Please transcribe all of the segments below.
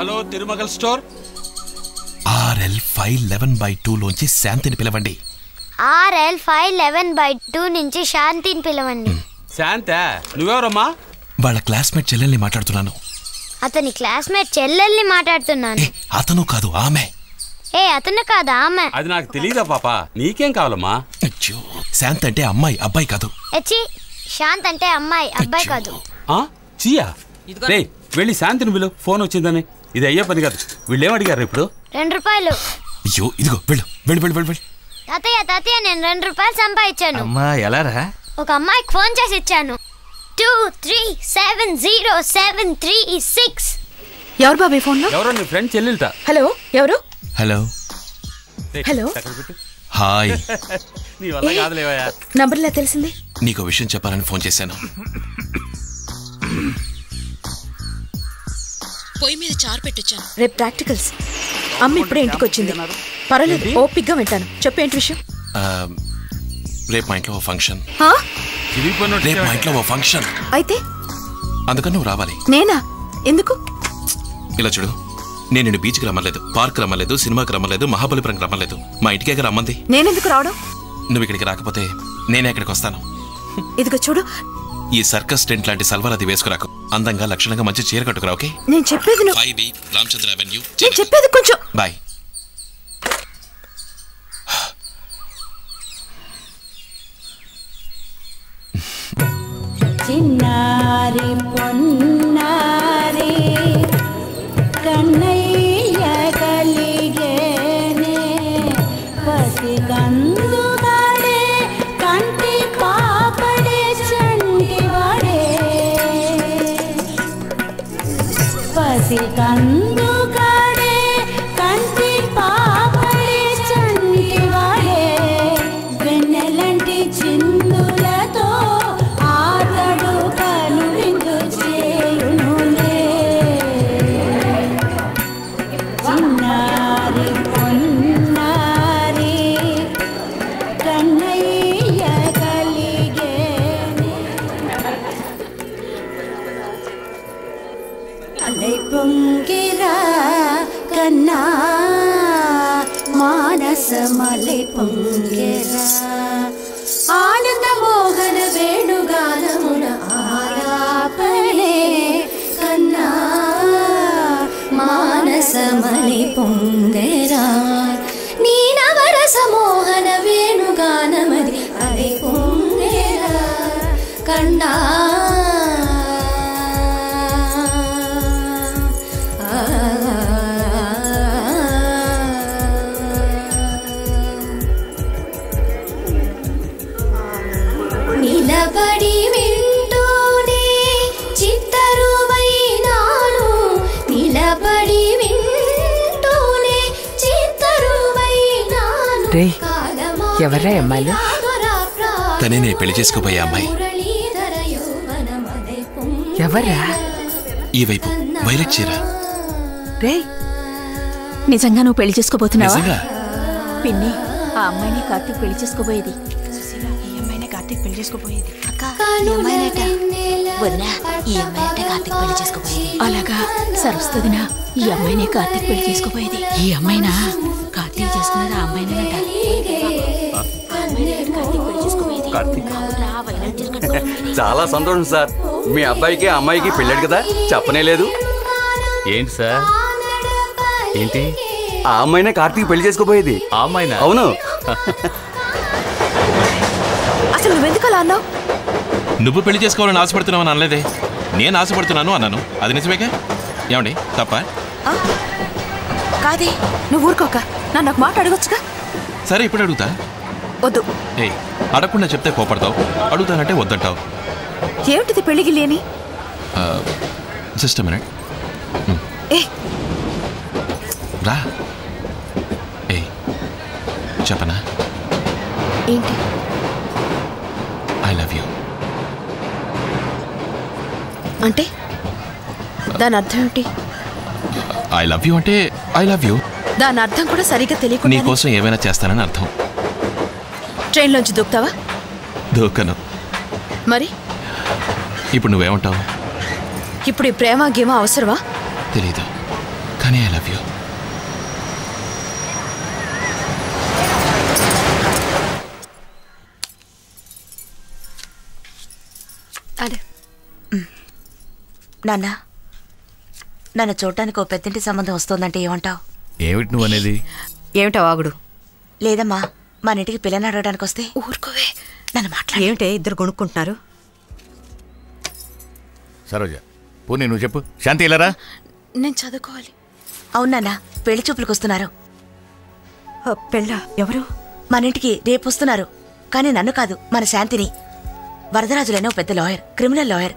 Hello Thirumagal store RL 511/2 నుంచి శాంతిని పిలవండి RL 511/2 నుంచి శాంతిని పిలవండి శాంత నువ్వెవరమ్మా వాళ్ళ క్లాస్మేట్ చెల్లెల్ని మాట్లాడుతున్నాను అతని క్లాస్మేట్ చెల్లెల్ని మాట్లాడుతున్నాను అతను కాదు ఆమె ఏ అతను కాదు ఆమె అది నాకు తెలియదా పాపా నీకేం కావాలమ్మా అచ్చు శాంత అంటే అమ్మాయి అబ్బాయి కాదు ఎచ్చి శాంత అంటే అమ్మాయి అబ్బాయి కాదు ఆ చియా ఇదిగో రే వెళ్ళి శాంతిని పిలు ఫోన్ వచ్చిందని ఇది అయ్యే పని కాదు వీళ్ళేం అడిగారు ఇప్పుడు ₹2 అయ్యో ఇదిగో వెళ్ళు వెళ్ళు వెళ్ళు వెళ్ళు తాతయ్య తాతయ్య నేను ₹2 సంపాదించాను అమ్మా ఎలారా ఒక అమ్మాయికి ఫోన్ చేసి ఇచ్చాను 23707336 ఎవరు బాబే ఫోన్ లో ఎవరు నీ ఫ్రెండ్ చెల్లెల్ట హలో ఎవరు హలో హలో హాయ్ నీ వల్ల కాదులేవయ్య నంబర్లా తెలిసింది నీకు విషయం చెప్పాలని ఫోన్ చేశాను పొయ్యి మీద చారు పెట్టొచ్చాను రేపు ప్రాక్టికల్స్ అమ్మ ఇప్పుడే ఇంటికి వచ్చింది పర్వాలేదు ఓపిగ్గా వింటాను చెప్పు ఏంటి విషయం రేపు మా ఇంట్లో ఫంక్షన్ రేపు మా ఇంట్లో ఫంక్షన్ అయితే అందుకని నువ్వు రావాలి నేనా ఎందుకు ఇలా చూడు నేను నిన్ను బీచ్కి రమ్మలేదు పార్క్ రమ్మలేదు సినిమాకి రమ్మలేదు మహాబలిపురం రమ్మలేదు మా ఇంటికి ఎక్కడ రమ్మంది నేనెందుకు రావడం నువ్వు ఇక్కడికి రాకపోతే నేనే ఇక్కడికి వస్తాను ఇదిగో చూడు ఈ సర్కస్ టెంట్ లాంటి సల్వార్ అది వేసుకురాకు అందంగా లక్షణంగా మంచి చీర కట్టుకురా ఓకే నేను చెప్పేది నువ్వు 5B రామచంద్ర అవెన్యూ నేను చెప్పేది కొంచెం బై చిన్నారి పొన్నారి కన్నయ్య కలిగేనే పసి కందు కందు కాడే కంటి పాపడే చంటి వాడే వెన్నెలంటి చిందులతో ఆతడు కనువిందు చేయునులే చిన్నారి పొన్నారి కన్నయ్య కలిగేనే అలై పొంగిరా కన్నా మానసమలై పొంగిరా ఆనంద మోహన వేణుగానమున ఆలాపలే కన్నా మానసమలై పొంగిరా నీనవరస మోహన వేణుగానమది అలై పొంగిరా కన్నా నిలబడి వింటూనే చిత్తరువైనాను నిలబడి వింటూనే చిత్తరువైనాను ఎవరే అమ్మాయిలు తనే నేను పెళ్లి చేసుకోబోయే అమ్మాయి ఎవరా ఈ వైపు వైలెట్ చీర రే నిజంగా నువ్వు పెళ్లి చేసుకోబోతున్నావా పిన్ని ఆ అమ్మాయిని కార్తీక్ పెళ్లి చేసుకోబోయేది పెళ్లి చేసుకోబోయేది అలాగా సరస్వతినా ఈ అమ్మాయినే కార్తీక్ పెళ్లి చేసుకోబోయేది ఈ అమ్మాయినా కార్తీక్ చేసుకున్నది ఆ అమ్మాయినేట చాలా సంతోషం సార్ మీ అబ్బాయికి అమ్మాయికి పెళ్ళాడు కదా చెప్పనే లేదు ఏంటి సార్ ఏంటి ఆ అమ్మాయినే కార్తీక్ పెళ్లి చేసుకోబోయేది ఆ అమ్మాయినా అవును అసలు నువ్వెందుకు అలా అన్నావు నువ్వు పెళ్లి చేసుకోవాలని ఆశపడుతున్నావు అని అనలేదే నేను ఆశపడుతున్నాను అన్నాను అది నిజమేగా ఏమండి తప్ప కాదే నువ్వు ఊరుకోక నన్ను ఒక మాట అడగొచ్చుగా సరే ఇప్పుడు అడుగుతా వద్దు ఏ అడగకుండా చెప్తే కోపడతావు అడుగుతానంటే వద్దంటావు ఏమిటిది పెళ్ళికి లేని జస్ట్ మినిట్ ఏ రా ఏ చెప్పనా ఏంటి I love you. అంటే దాని అర్థం ఏంటి I love you అంటే I love you. దాని అర్థం కూడా సరిగ్గా తెలియకుండా నీ కోసం ఏమైనా చేస్తానని అర్థం. ట్రైన్ లోంచి దూకుతావా? దూకను. మరి ఇప్పుడు నువ్వేమంటావు? ఇప్పుడు ఈ ప్రేమ గేమ అవసరమా? తెలీదు. కానీ ఐ లవ్ యూ. అదే నాన్న, నన్ను చూడటానికి ఓ పెద్దింటి సంబంధం వస్తుందంటే ఏమంటావు? ఏమిటి నువ్వు అనేది? ఏమిటా వాగుడు? లేదమ్మా, మన ఇంటికి పిల్లని అడగడానికి వస్తే ఊరుకోవే. నన్ను మాట్లాడు. ఏమిటే ఇద్దరు కొనుక్కుంటున్నారు? సరోజ పోనీ నువ్వు చెప్పు. శాంతి ఇలా రా, నేను చదువుకోవాలి. అవునా? పెళ్లి చూపులకు వస్తున్నారు. పెళ్ళ? ఎవరు? మన ఇంటికి రేపు వస్తున్నారు, కానీ నన్ను కాదు, మన శాంతిని. వరదరాజులైన ఓ పెద్ద లాయర్, క్రిమినల్ లాయర్,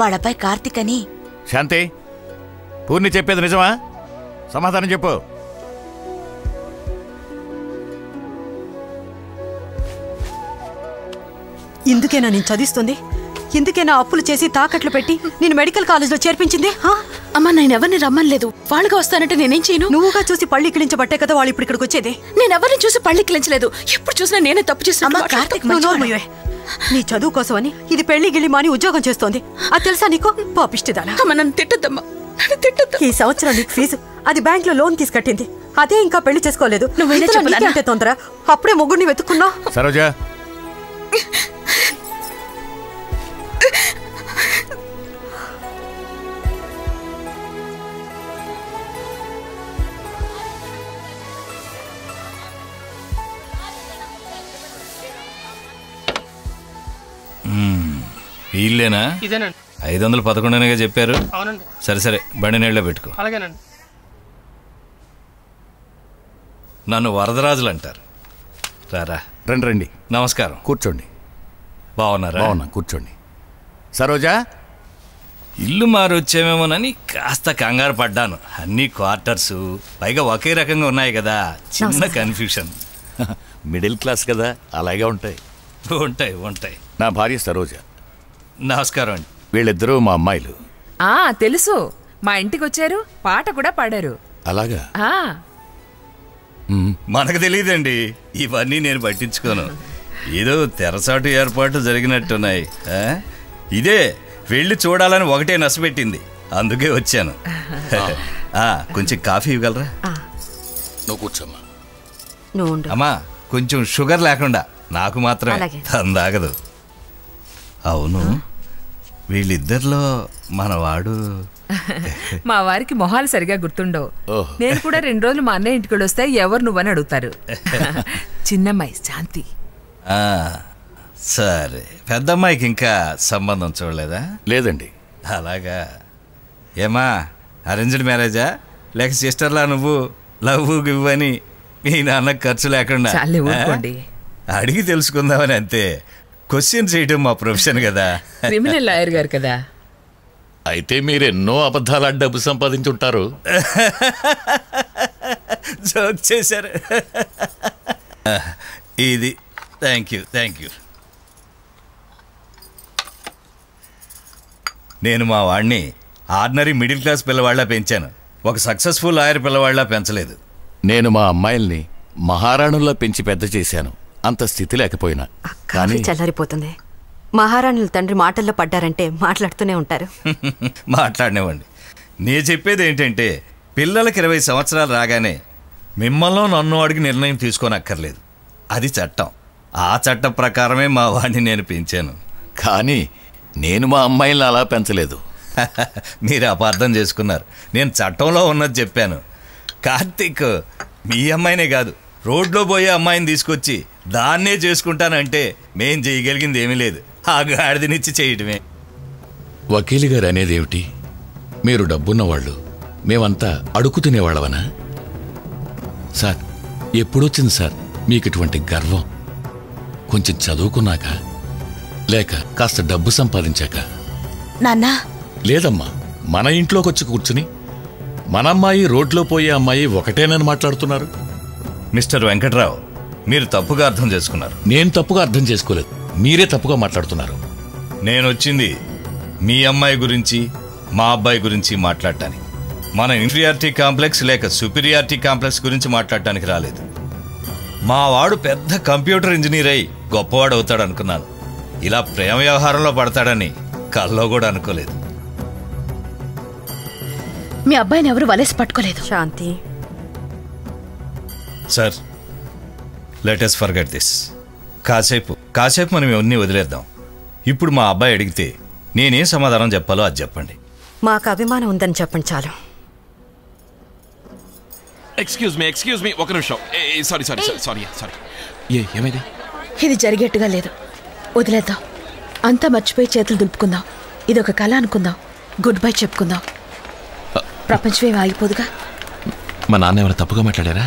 వాళ్ళ అబ్బాయి కార్తీక్ అని. శాంతి పూర్ణి చెప్పేది నిజమా? సమాధానం చెప్పు. ఇందుకేనా నేను చదివిస్తుంది? ఇందుకేనా అప్పులు చేసి తాకట్లు పెట్టి నేను మెడికల్ కాలేజ్లో చేర్పించింది? అమ్మా, నేను ఎవరిని రమ్మనలేదు. వాళ్ళుగా వస్తానంటే నేనేం చేయను? నువ్వుగా చూసి పళ్ళికిలించబట్టే కదా వాళ్ళు ఇప్పుడు ఇక్కడికి వచ్చేది. నేను ఎవరిని చూసి పళ్ళికిలించలేదు. ఎప్పుడు చూసినా నేనే తప్పు చేస్తున్నాను. నీ చదువు కోసమని ఇది పెళ్లి గిళ్ళి మాని ఉద్యోగం చేస్తోంది, అది తెలుసా నీకు? పాపిష్టిదానా. నన్ను తిట్టద్దమ్మా, నన్ను తిట్టద్దు. ఈ సంవత్సరం నీకు ఫీజు, అది బ్యాంక్ లో లోన్ తీసి కట్టింది, అదే ఇంకా పెళ్లి చేసుకోలేదు. నువ్వు తొందర అప్పుడే మొగుడిని వెతుక్కున్నావు. సరోజా వీళ్ళేనా? 511గా చెప్పారు. సరే సరే, బండి నీళ్ళలో పెట్టుకో. నన్ను వరదరాజులు అంటారు. రారా, రండి రండి. నమస్కారం, కూర్చోండి. బాగున్నారా? బాగున్నా, కూర్చోండి. సరోజా, ఇల్లు మారొచ్చేమేమోనని కాస్త కంగారు పడ్డాను. అన్ని క్వార్టర్స్ పైగా ఒకే రకంగా ఉన్నాయి కదా, చిన్న కన్ఫ్యూషన్. మిడిల్ క్లాస్ కదా, అలాగే ఉంటాయి ఉంటాయి ఉంటాయి. నా భార్య సరోజ. నమస్కారం అండి. వీళ్ళిద్దరూ మా అమ్మాయిలు. తెలుసు, మా ఇంటికి వచ్చారు, పాట కూడా పాడారు. అలాగా? మనకు తెలియదండి, ఇవన్నీ నేను పట్టించుకోను. ఏదో తెరసాటు ఏర్పాటు జరిగినట్టున్నాయి. ఇదే వెళ్ళి చూడాలని ఒకటే నసపెట్టింది, అందుకే వచ్చాను. కొంచెం కాఫీ ఇవ్వగలరా? నువ్వు కూర్చోమ్మా. అమ్మా, కొంచెం షుగర్ లేకుండా, నాకు మాత్రమే, అందాగదు. అవును, వీళ్ళిద్దరిలో మనవాడు. మా వారికి మొహాలు సరిగా గుర్తుండవు. నేను కూడా 2 రోజులు మా అన్నయ్య ఇంటికి వస్తే ఎవరు నువ్వని అడుగుతారు. చిన్నమ్మాయి శాంతి. సరే, పెద్దమ్మాయికి ఇంకా సంబంధం చూడలేదా? లేదండి. అలాగా? ఏమా, అరేంజ్డ్ మ్యారేజా లేక సిస్టర్లా నువ్వు లవ్ ఇవ్వని మీ నాన్నకు ఖర్చు లేకుండా? అడిగి తెలుసుకుందామని అంతే, క్వశ్చన్ చేయడం మా ప్రొఫెషన్ కదా. క్రిమినల్ లాయర్ గారు కదా. అయితే మీరు ఎన్నో అబద్ధాల డబ్బు సంపాదించుంటారు. జోక్ చేశారు. ఇది థ్యాంక్ యూ, థ్యాంక్ యూ. నేను మా వాడిని ఆర్డినరీ మిడిల్ క్లాస్ పిల్లవాళ్ళ పెంచాను, ఒక సక్సెస్ఫుల్ లాయర్ పిల్లవాళ్ళ పెంచలేదు. నేను మా అమ్మాయిల్ని మహారాణుల్లో పెంచి పెద్ద చేశాను, అంత స్థితి లేకపోయినా. కానీ చల్లారిపోతుంది. మహారాణుల తండ్రి మాటల్లో పడ్డారంటే మాట్లాడుతూనే ఉంటారు. మాట్లాడినవ్వండి. నేను చెప్పేది ఏంటంటే, పిల్లలకి 20 సంవత్సరాలు రాగానే మిమ్మల్ని నన్ను అడిగి నిర్ణయం తీసుకోనక్కర్లేదు. అది చట్టం. ఆ చట్టం ప్రకారమే మా వాడిని నేను పెంచాను. కానీ నేను మా అమ్మాయిలను అలా పెంచలేదు. మీరు అపార్థం చేసుకున్నారు. నేను చట్టంలో ఉన్నది చెప్పాను. కార్తీక్ మీ అమ్మాయినే కాదు, రోడ్లో పోయే అమ్మాయిని తీసుకొచ్చి దాన్నే చేసుకుంటానంటే మేం చేయగలిగింది ఏమీ లేదు, ఆ గాడిదనిచ్చి చేయటమే. వకీలు గారు అనేదేమిటి? మీరు డబ్బున్నవాళ్ళు, మేమంతా అడుక్కు తినేవాళ్ళవనా? సార్, ఎప్పుడొచ్చింది సార్ మీకు ఇటువంటి గర్వం? కొంచెం చదువుకున్నాక లేక కాస్త డబ్బు సంపాదించాక? నాన్నా లేదమ్మా, మన ఇంట్లోకి వచ్చి కూర్చుని మనమ్మాయి రోడ్లో పోయే అమ్మాయి ఒకటేనని మాట్లాడుతున్నారు. మిస్టర్ వెంకట్రావు, మీరు తప్పుగా అర్థం చేసుకున్నారు. నేను తప్పుగా అర్థం చేసుకోలేదు, మీరే తప్పుగా మాట్లాడుతున్నారు. నేను వచ్చింది మీ అమ్మాయి గురించి, మా అబ్బాయి గురించి మాట్లాడటానికి, మన ఇన్ఫీరియారిటీ కాంప్లెక్స్ లేక సుపీరియారిటీ కాంప్లెక్స్ గురించి మాట్లాడటానికి రాలేదు. మా వాడు పెద్ద కంప్యూటర్ ఇంజనీర్ అయి గొప్పవాడు అవుతాడు అనుకున్నాను. ఇలా ప్రేమ వ్యవహారంలో పడతాడని కల్లో కూడా అనుకోలేదు. మీ అబ్బాయిని ఎవరు వలేసి పట్టుకోలేదు. Shanti sir, let us forget this. కాసేపు మనం ఇవన్నీ వదిలేద్దాం. ఇప్పుడు మా అబ్బాయి అడిగితే నేనేం సమాధానం చెప్పాలో అది చెప్పండి. మాకు అభిమానం ఉందని చెప్పండి చాలు. ఎక్స్క్యూజ్ మీ ఒక నిమిషం. సారీ. ఏమైంది? ఇది జరిగేట్టుగా లేదు, వదిలేద్దాం. అంతా మర్చిపోయి చేతులు దులుపుకుందాం. ఇదొక కళ అనుకుందాం. గుడ్ బై చెప్పుకుందాం. ప్రపంచమేం ఆగిపోదుగా. మా నాన్న ఎవరు తప్పుగా మాట్లాడారా?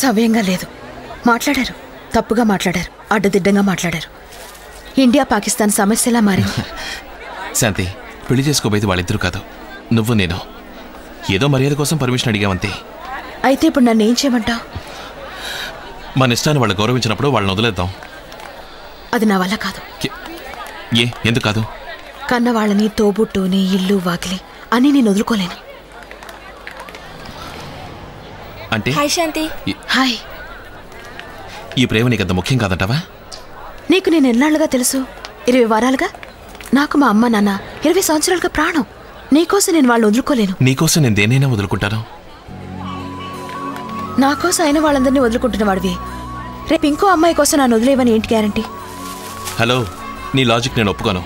సవ్యంగా లేదు మాట్లాడారు, తప్పుగా మాట్లాడారు, అడ్డదిడ్డంగా మాట్లాడారు. ఇండియా పాకిస్తాన్ సమస్యలా మారింది. శాంతి, పెళ్లి చేసుకోబోయేది వాళ్ళిద్దరూ కాదు, నువ్వు నేను. ఏదో మర్యాద కోసం పర్మిషన్ అడిగావంతే. అయితే ఇప్పుడు నన్ను ఏం చేయమంటావు? మన ఇష్టాన్ని వాళ్ళు గౌరవించినప్పుడు వాళ్ళని వదిలేద్దాం. అది నా వల్ల కాదు. ఏ ఎందుకు కాదు? కన్న వాళ్ళని, తోబుట్టుని, ఇల్లు వాకిలి అని నేను వదులుకోలేను. అంటే హాయ్ శాంతి. హాయ్. ఈ ప్రేమ నీకంత ముఖ్యం కాదంటావా? నీకు నేను ఎన్నాళ్ళుగా తెలుసు, 20 వారాలుగా. నాకు మా అమ్మ నాన్న 20 సంవత్సరాలుగా ప్రాణం. నీకోసం నేను వాళ్ళని వదులుకోలేను. నీకోసం నేను దేనైనా వదులుకుంటాను. నా కోసం అయిన వాళ్ళందరినీ వదులుకుంటున్న వాడివి, రేపు ఇంకో అమ్మాయి కోసం నన్ను వదిలేవని ఏంటి గ్యారంటీ? హలో, నీ లాజిక్ నేను ఒప్పుకోను.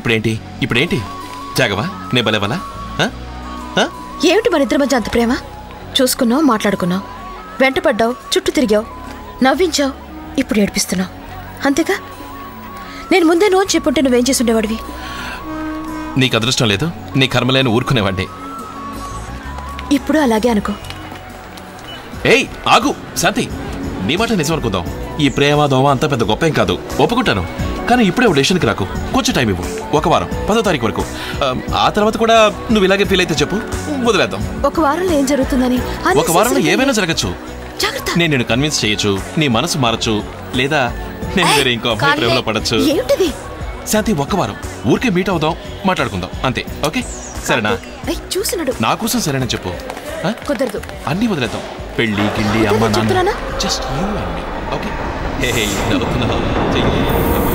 ఇప్పుడేంటి జాగవా నే బలేవలా? ఏమిటి మన ఇద్దరి మధ్య అంత ప్రేమ? చూసుకున్నావు, మాట్లాడుకున్నావు, వెంటపడ్డావు, చుట్టూ తిరిగావు, నవ్వించావు, ఇప్పుడు ఏడిపిస్తున్నావు, అంతేగా? నేను ముందే నోన్ చెప్పుంటే నువ్వేం చేసి ఉండేవాడివి? నీకు అదృష్టం లేదు, నీ కర్మలేని ఊరుకునేవాడిని. ఇప్పుడు అలాగే అనుకో. ఏయ్ ఆగు శాంతి, నీ మాట నిజం అనుకుందాం. ఈ ప్రేమ దోమ అంతా పెద్ద గొప్ప ఏం కాదు, ఒప్పుకుంటాను. కానీ ఇప్పుడే డెసిషన్కి రాకు, కొంచెం టైం ఇవ్వు. 1 వారం, 10వ తారీఖు వరకు. ఆ తర్వాత కూడా నువ్వు ఇలాగే ఫీల్ అయితే చెప్పు, వదిలేద్దాం. 1 వారంలో ఏం జరుగుతుందని? 1 వారంలో ఏమైనా జరగచ్చు. నేను నిన్ను కన్విన్స్ చేయొచ్చు, నీ మనసు మారచ్చు, లేదా నేను వేరే ఇంకో అమ్మాయి ప్రేమలో పడచ్చు. శాంతి, 1 వారం ఊరికే మీట్ అవుదాం, మాట్లాడుకుందాం, అంతే. ఓకే సరేనా? చూసినాడు నా కోసం సరేనా చెప్పు. కుదరదు, అన్నీ వదిలేద్దాం. పెళ్ళి గిళ్ళి అమ్మ నాన్న, just you and me. Okay.